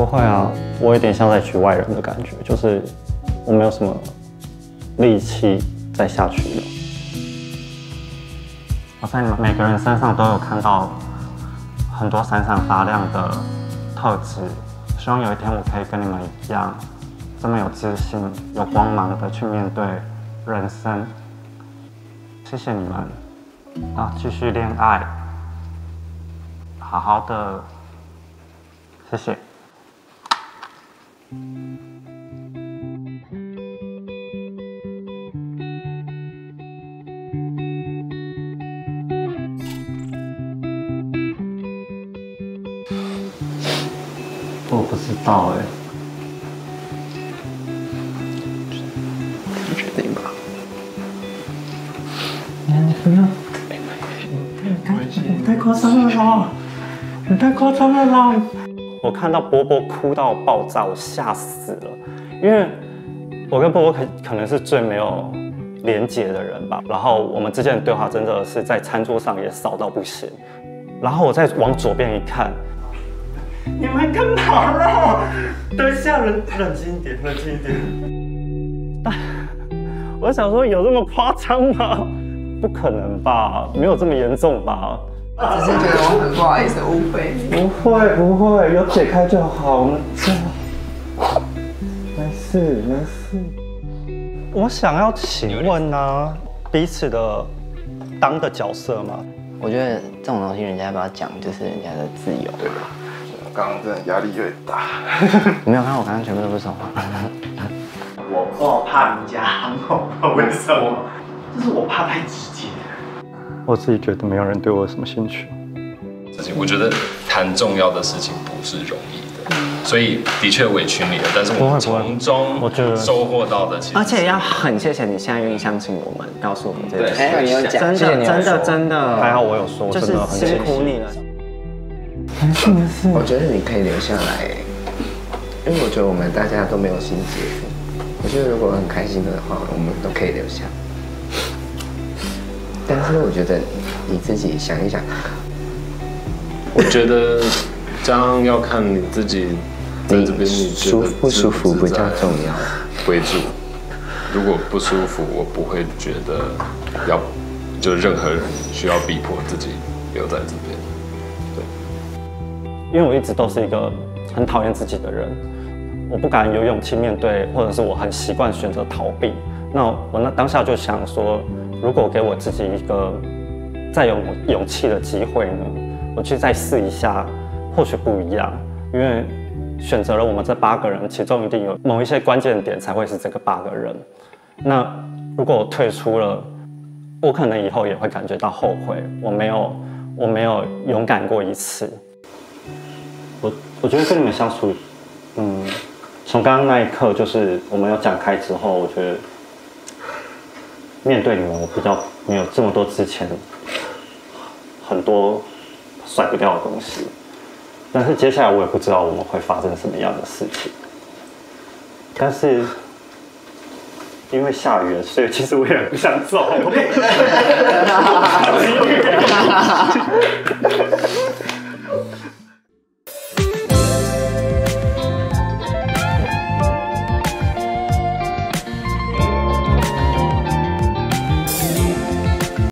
不会啊，我有点像在娶外人的感觉，就是我没有什么力气再下去了。我在每个人身上都有看到很多闪闪发亮的特质，希望有一天我可以跟你们一样，这么有自信、有光芒的去面对人生。谢谢你们，啊，继续恋爱，好好的，谢谢。 我不知道哎，你确定吧？你不要，你太夸张了啦！你太夸张了啦！ 我看到波波哭到爆炸，我吓死了，因为我跟波波可能是最没有连结的人吧。然后我们之间的对话真的是在餐桌上也少到不行。然后我再往左边一看，你们干嘛了？等一下，冷静一点，冷静一点。但我想说，有这么夸张吗？不可能吧，没有这么严重吧。 我只是觉得我很不好意思误会。不会不会，有解开就好。我们这样，没事没事。我想要请问啊，彼此的当的角色吗？我觉得这种东西，人家要不要讲，就是人家的自由。对吧？我刚刚真的压力有点大。你没有看我刚刚全部都不说话。我不怕你家喊我，为什么？就是我怕太直接。 我自己觉得没有人对我有什么兴趣。我觉得谈重要的事情不是容易的，所以的确委屈你了。但是我从中我觉得收获到的，而且要很谢谢你现在愿意相信我们，告诉我们这些。对，你有讲，真的。还好我有说，就是辛苦你了。没事没事，我觉得你可以留下来，因为我觉得我们大家都没有心结。我觉得如果很开心的话，我们都可以留下。 但是我觉得你自己想一想，我觉得这样要看你自己在这边你舒服不舒服比较重要为主。如果不舒服，我不会觉得要就任何人需要逼迫自己留在这边。对，因为我一直都是一个很讨厌自己的人，我不敢有勇气面对，或者是我很习惯选择逃避。那我当下就想说。 如果给我自己一个再有勇气的机会呢，我去再试一下，或许不一样。因为选择了我们这8个人，其中一定有某一些关键点才会是这个8个人。那如果我退出了，我可能以后也会感觉到后悔，我没有勇敢过一次。我觉得跟你们相处，从刚刚那一刻就是我们有讲开之后，我觉得。 面对你们，我比较没有这么多之前很多甩不掉的东西，但是接下来我也不知道我们会发生什么样的事情。但是因为下雨了，所以其实我也不想走。